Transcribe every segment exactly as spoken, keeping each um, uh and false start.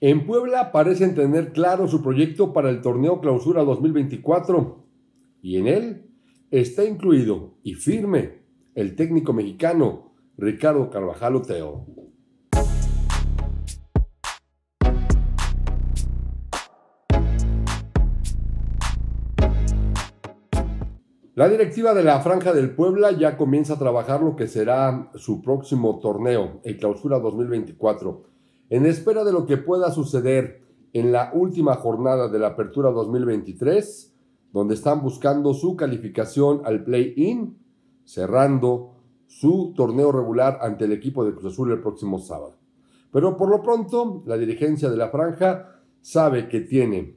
En Puebla parecen tener claro su proyecto para el torneo Clausura dos mil veinticuatro y en él está incluido y firme el técnico mexicano Ricardo Carbajal Oteo. La directiva de la Franja del Puebla ya comienza a trabajar lo que será su próximo torneo, el Clausura dos mil veinticuatro. En espera de lo que pueda suceder en la última jornada de la Apertura dos mil veintitrés, donde están buscando su calificación al play-in, cerrando su torneo regular ante el equipo de Cruz Azul el próximo sábado. Pero por lo pronto, la dirigencia de la Franja sabe que tiene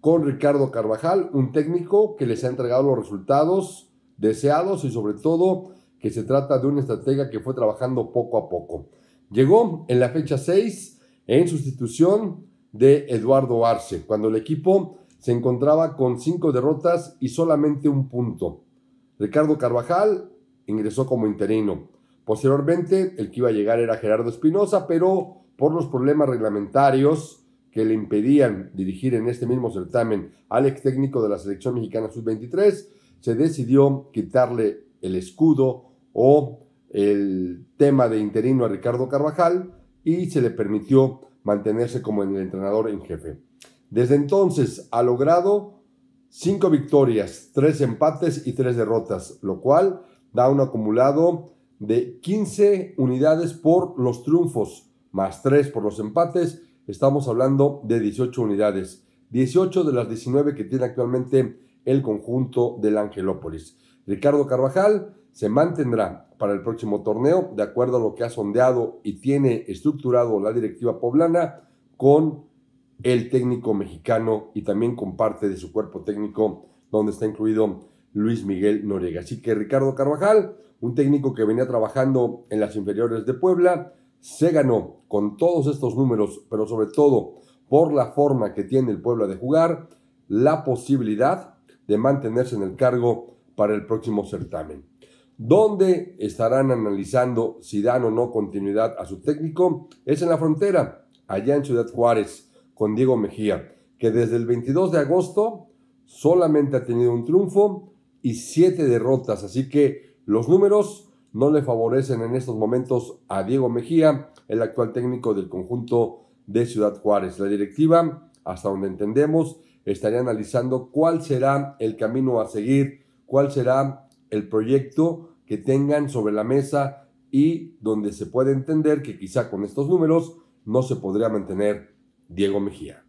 con Ricardo Carbajal un técnico que les ha entregado los resultados deseados y sobre todo que se trata de un estratega que fue trabajando poco a poco. Llegó en la fecha seis en sustitución de Eduardo Arce, cuando el equipo se encontraba con cinco derrotas y solamente un punto. Ricardo Carbajal ingresó como interino. Posteriormente, el que iba a llegar era Gerardo Espinosa, pero por los problemas reglamentarios que le impedían dirigir en este mismo certamen al ex técnico de la Selección Mexicana sub veintitrés, se decidió quitarle el escudo o el tema de interino a Ricardo Carbajal y se le permitió mantenerse como el entrenador en jefe. Desde entonces ha logrado cinco victorias, tres empates y tres derrotas, lo cual da un acumulado de quince unidades por los triunfos, más tres por los empates, estamos hablando de dieciocho unidades, dieciocho de las diecinueve que tiene actualmente el conjunto del Angelópolis. Ricardo Carbajal se mantendrá para el próximo torneo, de acuerdo a lo que ha sondeado y tiene estructurado la directiva poblana con el técnico mexicano y también con parte de su cuerpo técnico, donde está incluido Luis Miguel Noriega. Así que Ricardo Carbajal, un técnico que venía trabajando en las inferiores de Puebla, se ganó con todos estos números, pero sobre todo por la forma que tiene el Puebla de jugar, la posibilidad de mantenerse en el cargo para el próximo certamen, donde estarán analizando si dan o no continuidad a su técnico, es en la frontera, allá en Ciudad Juárez, con Diego Mejía, que desde el veintidós de agosto solamente ha tenido un triunfo y siete derrotas, así que los números no le favorecen en estos momentos a Diego Mejía, el actual técnico del conjunto de Ciudad Juárez. La directiva, hasta donde entendemos, estaría analizando cuál será el camino a seguir, cuál será el proyecto que tengan sobre la mesa y donde se puede entender que quizá con estos números no se podría mantener Diego Mejía.